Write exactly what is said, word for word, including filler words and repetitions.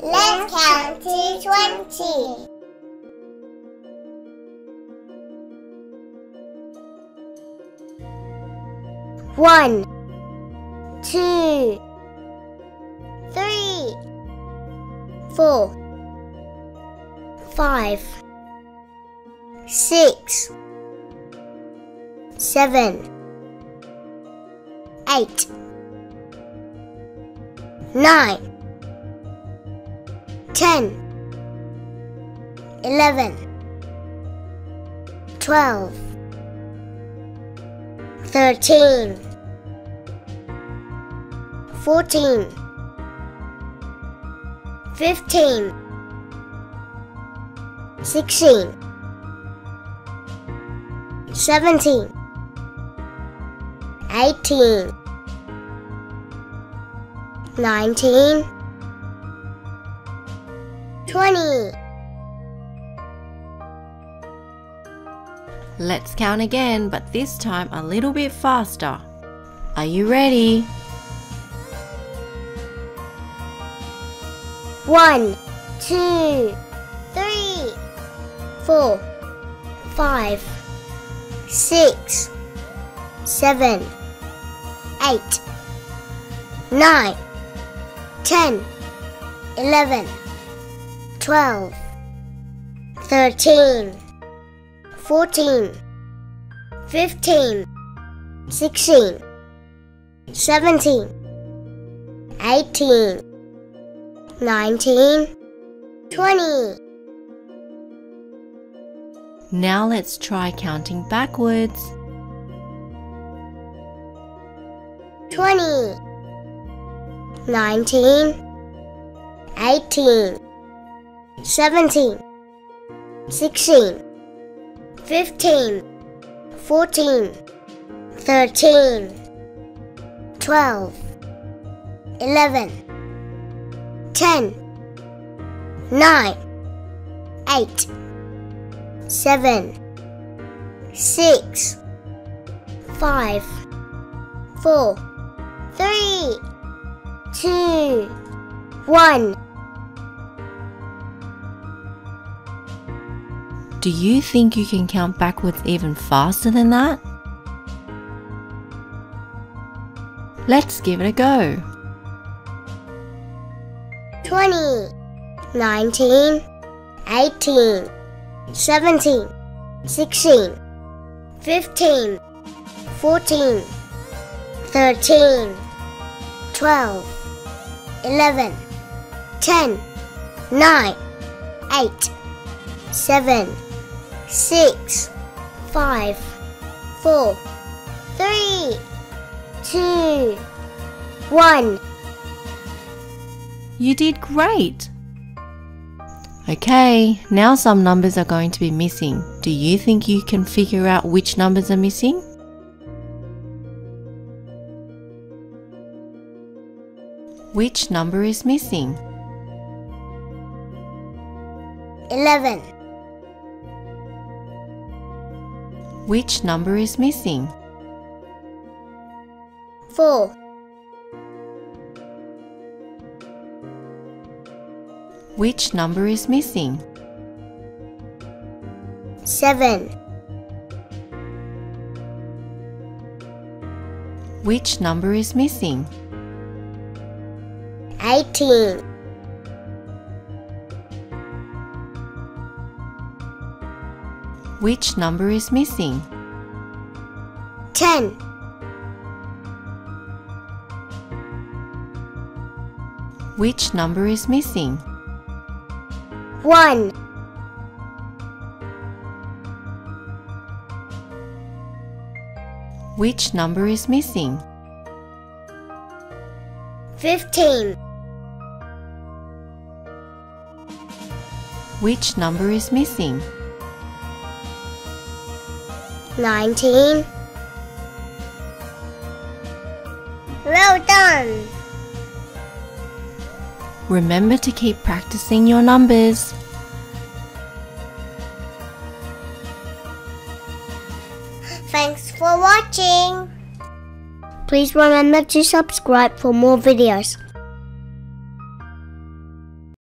Let's count to twenty. One, two, three, four, five, six, seven, eight, nine, ten, eleven, twelve, thirteen, fourteen, fifteen, sixteen, seventeen, eighteen, nineteen, twenty. Let's count again, but this time a little bit faster. Are you ready? One, two, three, four, five, six, seven, eight, nine, ten, eleven, twelve, thirteen, fourteen, fifteen, sixteen, seventeen, eighteen, nineteen, twenty. Now let's try counting backwards. Twenty, nineteen, eighteen, seventeen, sixteen, fifteen, fourteen, thirteen, twelve, eleven, ten, nine, eight, seven, six, five, four, three, two, one. Do you think you can count backwards even faster than that? Let's give it a go. twenty, nineteen, eighteen, seventeen, sixteen, fifteen, fourteen, thirteen, twelve, eleven, ten, nine, eight, seven, six, five, four, three, two, one. You did great! Okay, now some numbers are going to be missing. Do you think you can figure out which numbers are missing? Which number is missing? eleven. Which number is missing? four. Which number is missing? seven. Which number is missing? eighteen. Which number is missing? ten. Which number is missing? one. Which number is missing? fifteen. Which number is missing? nineteen. Well done! Remember to keep practicing your numbers. Thanks for watching. Please remember to subscribe for more videos.